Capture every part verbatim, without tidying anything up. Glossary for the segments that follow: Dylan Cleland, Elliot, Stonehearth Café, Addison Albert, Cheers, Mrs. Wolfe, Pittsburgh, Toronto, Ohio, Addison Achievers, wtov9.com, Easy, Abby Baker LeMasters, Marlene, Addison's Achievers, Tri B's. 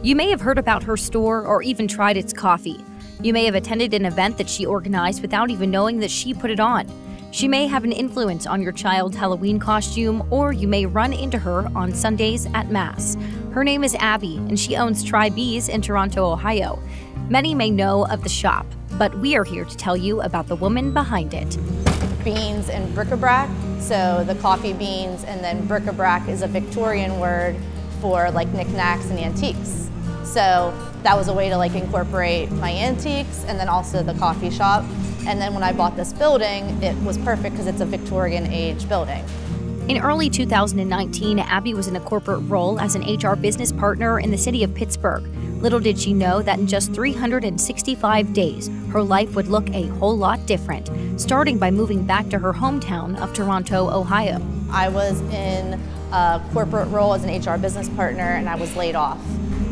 You may have heard about her store or even tried its coffee. You may have attended an event that she organized without even knowing that she put it on. She may have an influence on your child's Halloween costume, or you may run into her on Sundays at Mass. Her name is Abby, and she owns Tri B's in Toronto, Ohio. Many may know of the shop, but we are here to tell you about the woman behind it. Beans and bric-a-brac, so the coffee beans, and then bric-a-brac is a Victorian word for like knickknacks and antiques. So that was a way to like incorporate my antiques and then also the coffee shop. And then when I bought this building, it was perfect because it's a Victorian age building. In early two thousand nineteen, Abby was in a corporate role as an H R business partner in the city of Pittsburgh. Little did she know that in just three hundred sixty-five days, her life would look a whole lot different, starting by moving back to her hometown of Toronto, Ohio. I was in a corporate role as an H R business partner and I was laid off.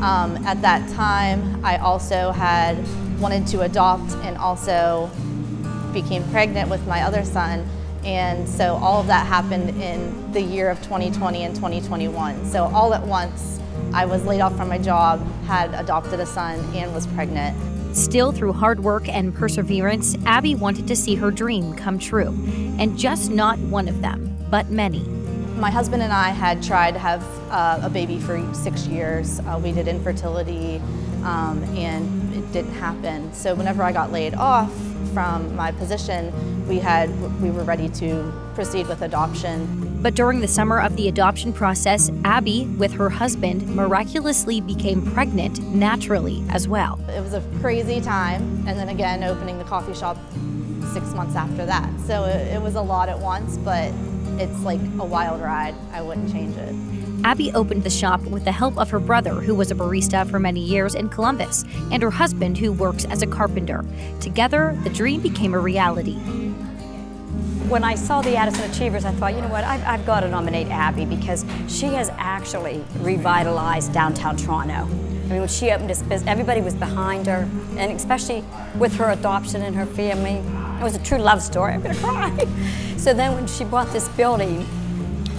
Um, at that time, I also had wanted to adopt and also became pregnant with my other son. And so all of that happened in the year of twenty twenty and twenty twenty-one. So all at once, I was laid off from my job, had adopted a son, and was pregnant. Still, through hard work and perseverance, Abby wanted to see her dream come true. And just not one of them, but many. My husband and I had tried to have uh, a baby for six years. Uh, we did infertility um, and it didn't happen. So whenever I got laid off from my position, we, had, we were ready to proceed with adoption. But during the summer of the adoption process, Abby, with her husband, miraculously became pregnant naturally as well. It was a crazy time, and then again, opening the coffee shop six months after that. So it, it was a lot at once, but it's like a wild ride. I wouldn't change it. Abby opened the shop with the help of her brother, who was a barista for many years in Columbus, and her husband, who works as a carpenter. Together, the dream became a reality. When I saw the Addison Achievers, I thought, you know what, I've, I've got to nominate Abby because she has actually revitalized downtown Toronto. I mean, when she opened this business, everybody was behind her, and especially with her adoption and her family. It was a true love story. I'm gonna cry. So then when she bought this building,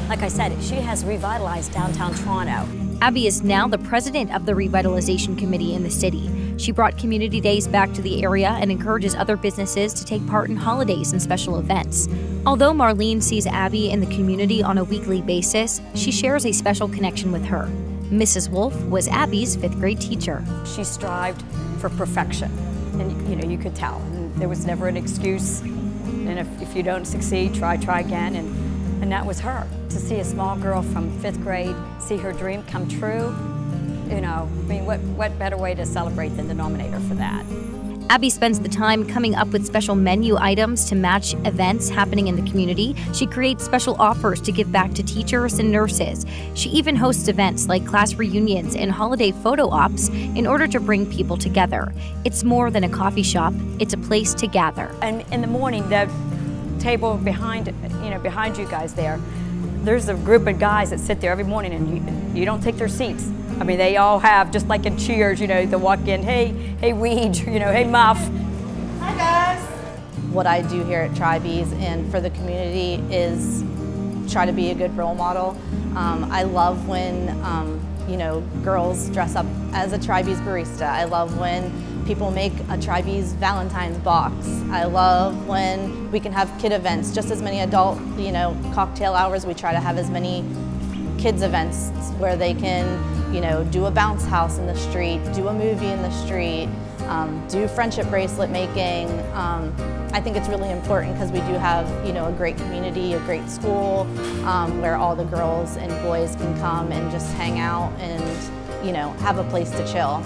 like I said, she has revitalized downtown Toronto. Abby is now the president of the Revitalization Committee in the city. She brought community days back to the area and encourages other businesses to take part in holidays and special events. Although Marlene sees Abby in the community on a weekly basis, she shares a special connection with her. Missus Wolfe was Abby's fifth grade teacher. She strived for perfection, and you know, you could tell. There was never an excuse, and if, if you don't succeed, try, try again, and, and that was her. To see a small girl from fifth grade see her dream come true, you know, I mean, what, what better way to celebrate than to nominate her for that? Abby spends the time coming up with special menu items to match events happening in the community. She creates special offers to give back to teachers and nurses. She even hosts events like class reunions and holiday photo ops in order to bring people together. It's more than a coffee shop, it's a place to gather. And in the morning, the table behind, you know, behind you guys there, there's a group of guys that sit there every morning and you, you don't take their seats. I mean, they all have, just like in Cheers, you know, they walk in, hey, hey Weed, you know, hey Muff. Hi guys. What I do here at Tri B's and for the community is try to be a good role model. Um, I love when, um, you know, girls dress up as a Tri B's barista. I love when people make a Tri B's Valentine's box. I love when we can have kid events, just as many adult, you know, cocktail hours. We try to have as many kids events where they can, you know, do a bounce house in the street, do a movie in the street, um, do friendship bracelet making. Um, I think it's really important because we do have, you know, a great community, a great school um, where all the girls and boys can come and just hang out and, you know, have a place to chill.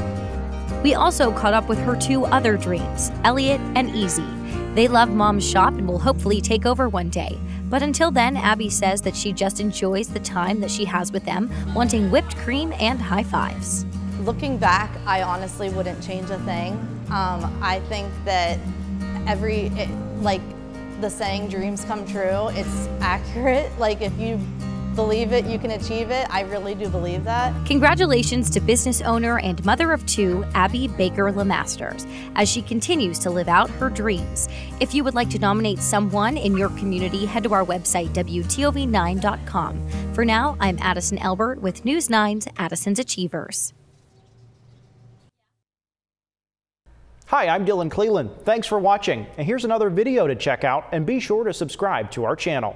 We also caught up with her two other dreams, Elliot and Easy. They love Mom's shop and will hopefully take over one day. But until then, Abby says that she just enjoys the time that she has with them, wanting whipped cream and high fives. Looking back, I honestly wouldn't change a thing. Um, I think that every, it, like the saying, dreams come true, it's accurate. Like if you believe it, you can achieve it. I really do believe that. Congratulations to business owner and mother of two, Abby Baker LeMasters, as she continues to live out her dreams. If you would like to nominate someone in your community, head to our website, w t o v nine dot com. For now, I'm Addison Albert with News nine's Addison's Achievers. Hi, I'm Dylan Cleland. Thanks for watching, and here's another video to check out, and be sure to subscribe to our channel.